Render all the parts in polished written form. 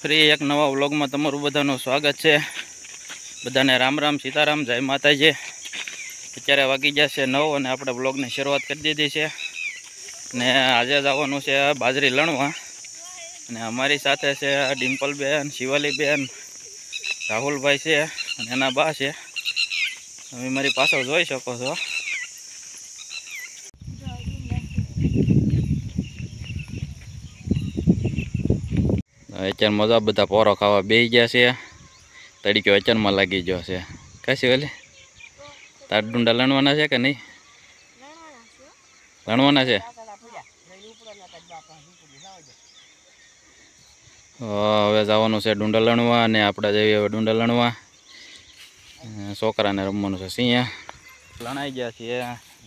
ફરી એક નવા વ્લોગમાં તમારું બધાનું સ્વાગત છે. બધાને રામ રામ, સીતારામ, જય માતાજી. અત્યારે વાગી જશે 9 અને આપણે વ્લોગની શરૂઆત કરી દીધી છે. ને આજે જવાનું છે બાજરી લણવા. અને અમારી સાથે છે ડિમ્પલબેન, શિવાલીબેન, રાહુલભાઈ છે અને એના બા છે. તમે મારી પાછળ જોઈ શકો છો. અચાન મજા બધા પોરો ખાવા બેસી ગયા છે. તડક્યો અચાનમાં લાગી ગયો છે. કશી વાલે તાર ડુંડા લણવાના છે કે નહીં? લણવાના છે. હવે જવાનું છે ડુંડા લણવા અને આપણે જઈએ હવે ડુંડા લણવા. છોકરાને રમવાનું છે સિંહ. લણાઈ ગયા છીએ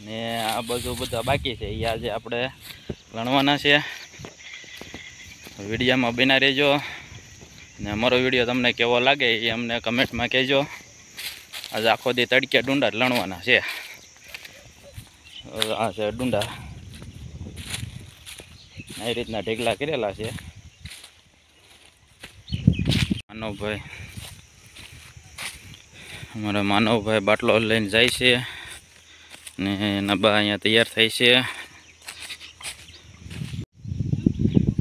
ને આ બધું બધા બાકી છે એ આજે આપણે લણવાના છે. વિડીયોમાં બના રહેજો ને અમારો વિડીયો તમને કેવો લાગે એ અમને કમેન્ટમાં કહેજો. આજે આખો દી તડકે ડુંડા લણવાના છે. આ છે ડુંડા, એ રીતના ઢેગલા કરેલા છે. માનવભાઈ, અમારા માનવભાઈ બાટલો લઈને જાય છે ને એના બા અહીંયા તૈયાર થાય છે.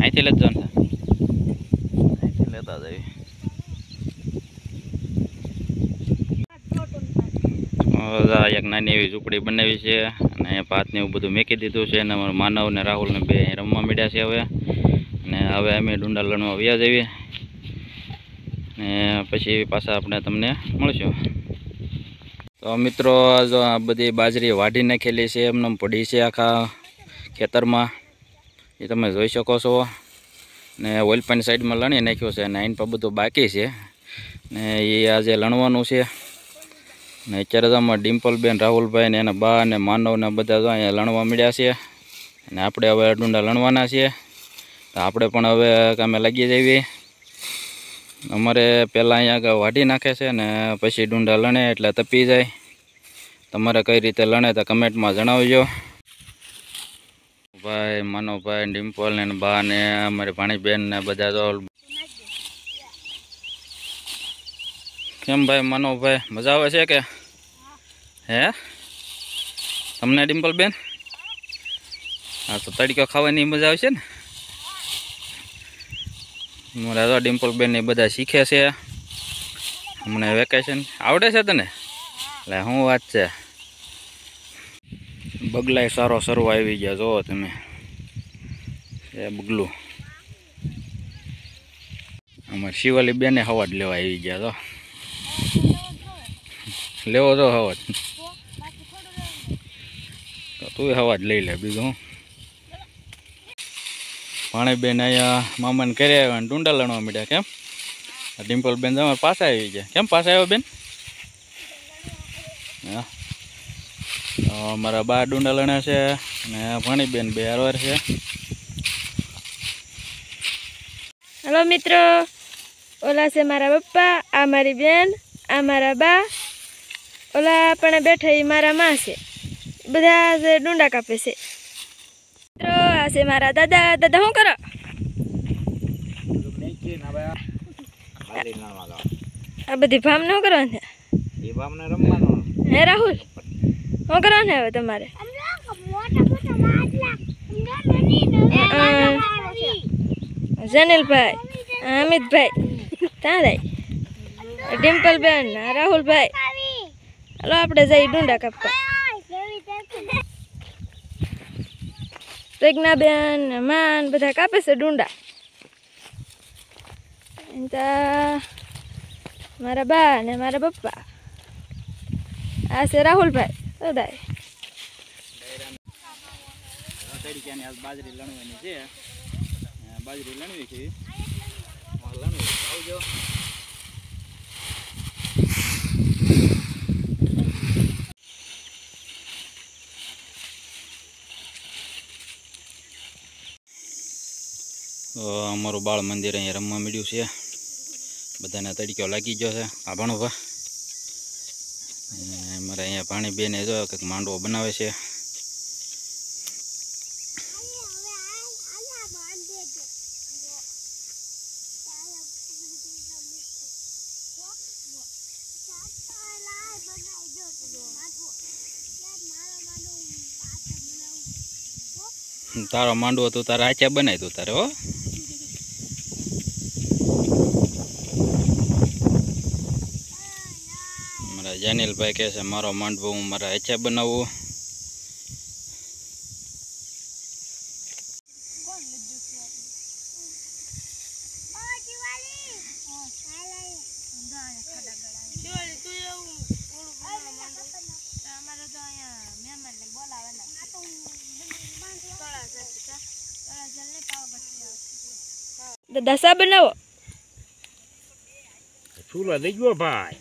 અહીંથી લેતા જવાનું, અહીંથી લેતા જઈએ. એક નાની એવી ઝૂંપડી બનાવી છે અને ભાતને એવું બધું મેકી દીધું છે. અને માનવ ને રાહુલ ને બે રમવા મળ્યા છે હવે. અને હવે અમે ડુંડા લણવા વ્યા જઈએ ને પછી પાછા આપણે તમને મળશું. તો મિત્રો જો આ બધી બાજરી વાઢી નાખેલી છે, એમને પડી છે આખા ખેતરમાં, એ તમે જોઈ શકો છો. ને ઓઇલ પેન સાઈડમાં લણી નાખ્યો છે ને આઈન પર બધું બાકી છે ને એ આજે લણવાનું છે. ને અત્યારે આમાં ડિમ્પલબેન, રાહુલભાઈ ને એના બા ને માનવને બધા તો અહીંયા લણવા મળ્યા છે. અને આપણે હવે ડુંડા લણવાના છીએ. તો આપણે પણ હવે કામે લાગી જઈએ. અમારે પહેલાં અહીંયા આગળ વાઢી નાખે છે ને પછી ડુંડા લણે એટલે તપી જાય. તમારે કઈ રીતે લણે તો કમેન્ટમાં જણાવજો. ભાઈ માનવભાઈ, ડિમ્પલ ને બા ને અમારી ભાણીબેન ને બધા તો. કેમ ભાઈ માનવભાઈ, મજા આવે છે કે? હે તમને ડિમ્પલબેન? હા, તો તડકો ખાવાની મજા આવે છે ને? મારા તો ડિમ્પલબેન એ બધા શીખે છે હમણાં વેકેશન. આવડે છે તને? એટલે શું વાત છે. બગલાય સારો સરવા આવી ગયા. જોવો તમે એ બગલું. અમારે શિવાલી બેને હવાજ લેવા આવી ગયા. તો લેવો તો હવાજ, તું હવાજ લઈ લે, બીજું પાણી બેન અહીંયા મામાને કરી આવ્યા ને ડુંડા લણવા મળ્યા. કેમ ડિમ્પલ બેન તમારે પાસે આવી ગયા? કેમ પાસે આવ્યો બેન? હા, મારા બા ડુંડા લણ્યા છે અને ભાણીબેન બે હરવાર છે. હલો મિત્રો, ઓલા છે મારા પપ્પા, આ મારી બેન, આ મારા બા, ઓલા પણ બેઠા એ મારા માં છે. બધા જે ડુંડા કાપે છે. મિત્રો આ છે મારા દાદા. દાદા શું કરો? આ બધી ભામ ન કરવાની હે રાહુલ? શું કરવા ને હવે તમારે? જનલભાઈ, અમિતભાઈ, તારાઈ, ડિમ્પલબેન, રાહુલભાઈ. હલો આપણે જઈ ડુંડા કાપવા. પ્રજ્ઞાબેન માન બધા કાપે છે ડુંડા. મારા બા ને મારા પપ્પા. આ છે રાહુલભાઈ. બાજરી લણવાની છે. બાજરી લણવી છે. અમારું બાળ મંદિર અહીંયા રમવા મળ્યું છે. બધાને તડક્યો લાગી ગયો છે. આ ભણો મારે અહીંયા પાણી બેને જો કંઈક માંડવો બનાવે છે. તારો માંડવો તો તારા આચા બનાવી દો તારે હો. મારા જાનિલભાઈ કહે છે મારો માંડવો હું મારા આચા બનાવું. દાસા બનાવો ચૂલા લઈ ગયો ભાઈ.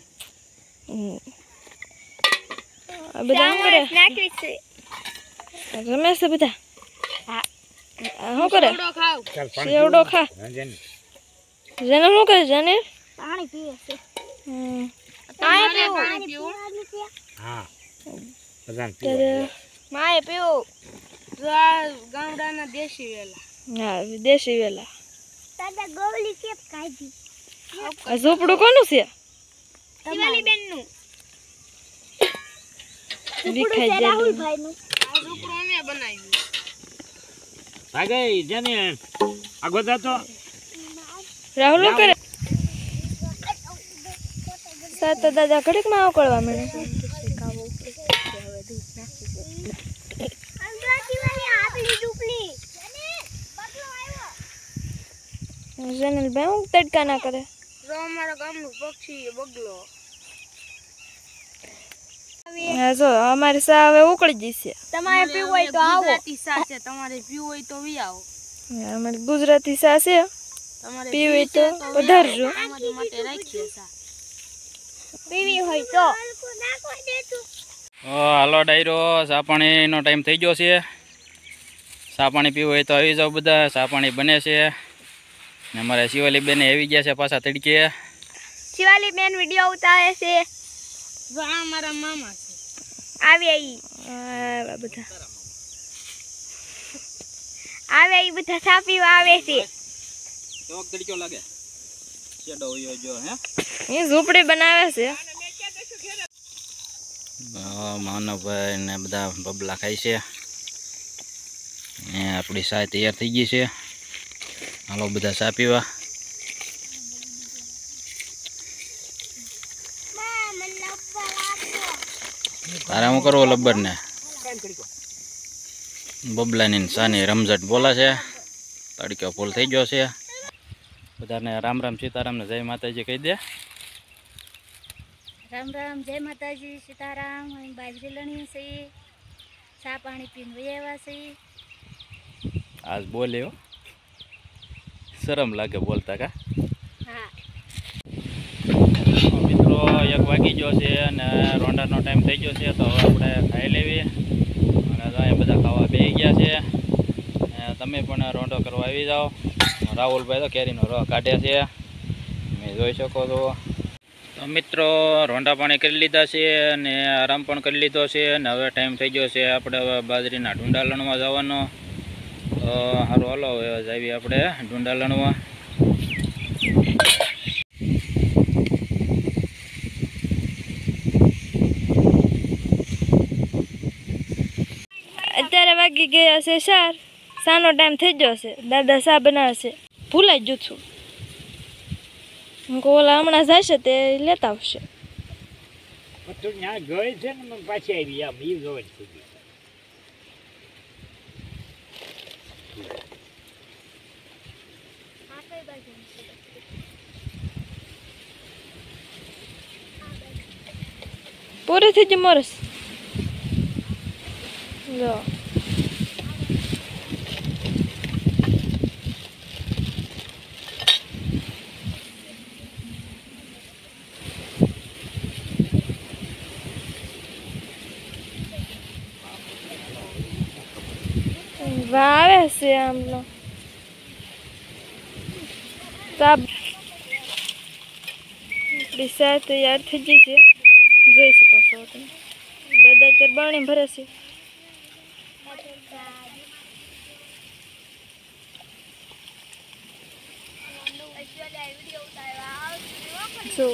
આ બધા કરે નાખી છે રમેશ છે બધા. હા હું કરે સેવડો ખાવ સેવડો ખા. જન જન હું કરે જન પાણી પીવે છે. પાણી પીવું. હા બધાને પીવું માએ પીવું. ગામડાના દેશી વેલા. હા દેશી વેલા. તારા ગોવલી કેપ કાઢી. આ ઝૂપડું કોનું છે? દિવાલી બેનનું. ઝૂપડું છે રાહુલ ભાઈનું. આ ઝૂપડું અમે બનાવ્યું. ભાગઈ જને આ ગોદા તો રાહુલ કરે. સાત દાદા ઘડીક માં આવકળવા મળે. જનલ ભાઈ હું તડકા ના કરે. જો અમારા ગામનું પક્ષી બગલો. હવે જો અમારી સા હવે ઉકળી જશે. તમારે પીવું હોય તો આવો. ગુજરાતી સા છે તમારે પીવું હોય તો વી આવો. અમારી ગુજરાતી સા છે તમારે પીવું હોય તો પધારજો. અમારી માટે રાખીએ સા. પીવી હોય તો નાખો દેતું. હાલો ડાયરો સા પાણીનો ટાઈમ થઈ ગયો છે. સા પાણી પીવું હોય તો આવી જાવ બધા. સા પાણી બને છે. ને અમારા શિવાલી બેન આવી ગયા છે પાછા તડકે. શિવાલી બેન વિડિયો ઉતારે છે. જો આ મારા મામા છે. આવે ઈ બધા સા પીવા આવે છે. તો તડક્યો લાગે. શેડો હોય જો હે. એ ઝૂંપડી બનાવે છે. માનવભાઈ ને બધા બબલા ખાય છે. ને આપણી સા તૈયાર થઈ ગઈ છે. હાલો બધા સા પીવા. તારા હું કરવો લબ્બર ને બબલાની સાની રમઝટ બોલા છે. તડક્યો ફૂલ થઈ ગયો છે. બધાને રામ રામ સીતારામને જય માતાજી કહી દે. રામ રામ જય માતાજી સીતારામ. હું બાજરી લણી છે. સા પાણી પીને વહી આવ્યા છે. આજ બોલ્યો શરમ લાગે બોલતા કા. મિત્રો 1 વાગી ગયો છે અને રોંડાનો ટાઈમ થઈ ગયો છે. તો આપણે ખાઈ લેવી અને જાય બધા ખાવા બેસી ગયા છે. તમે પણ રોંડો કરવા આવી જાઓ. રાહુલભાઈ તો કેરીનો રસ કાઢે છે તમે જોઈ શકો છો. તો મિત્રો રોંડા પાણી કરી લીધા છે અને આરામ પણ કરી લીધો છે. અને હવે ટાઈમ થઈ ગયો છે આપણે બાજરીના ઢૂંઢા લણવા જવાનો. હારું હાલો હવે જાવી આપણે ઢૂંઢા લણવા. અત્યારે વાગી ગયા છે 4. સાનો ટાઈમ થઈ ગયો છે. દાદા સા બનાવશે. ભૂલાઈ ગયું છું હું. કોલા હમણાં જશે તે લેતા આવશે. ગઈ છે ને પાછી આવી આમ એ ગઈ છે. પૂરી થઈ જ મોરસ. જો વાવે છે આમનો સાબ ડિસા તૈયાર થઈ ગઈ છે. જોઈ શકો છો તમે. દાદા ચર બાણી ભરે છે. જો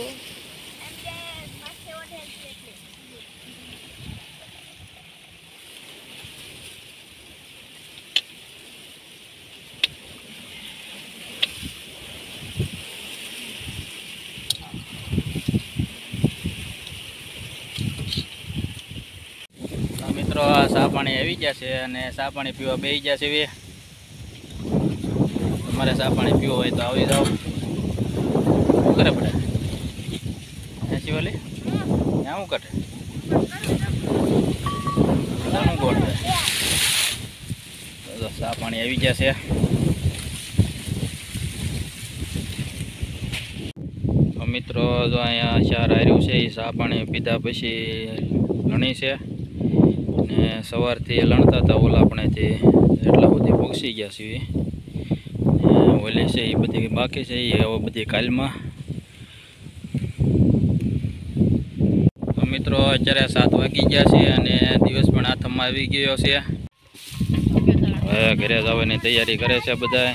બધા ચા પાણી આવી ગયા છે અને ચા પાણી પીવા બેસી ગયા છે હવે. તમારે ચા પાણી પીવો હોય તો આવી જાઓ. શું કરે બધા એસી વાલી ત્યાં શું કરે શું ગોઠવે બધા ચા પાણી આવી ગયા છે. મિત્રો જો અહીંયા ચાર આવ્યું છે એ ચા પાણી પીધા પછી લણી છે ને સવારથી લણતા હતા ઓલા આપણેથી એટલા બધી પહોંચી ગયા છે ઓલી છે એ બધી બાકી છે એ હવે બધી કાલમાં. મિત્રો અત્યારે 7 વાગી ગયા છે અને દિવસ પણ હાથમાં આવી ગયો છે. હવે ઘરે જવાની તૈયારી કરે છે બધા.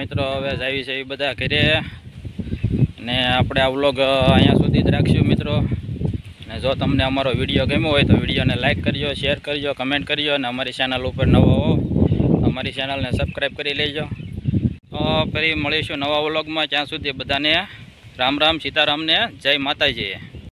મિત્રો હવે જાવી છે એ બધા ઘરે ને આપણે આ વ્લોગ અહીંયા સુધી જ રાખશું મિત્રો. અને જો તમને અમારો વિડીયો ગમ્યો હોય તો વિડીયોને લાઇક કરજો, શેર કરજો, કમેન્ટ કરજો અને અમારી ચેનલ ઉપર નવો હો અમારી ચેનલને સબસ્ક્રાઈબ કરી લેજો. તો ફરી મળીશું નવા વ્લોગમાં. ત્યાં સુધી બધાને રામ રામ, સીતારામને જય માતાજી.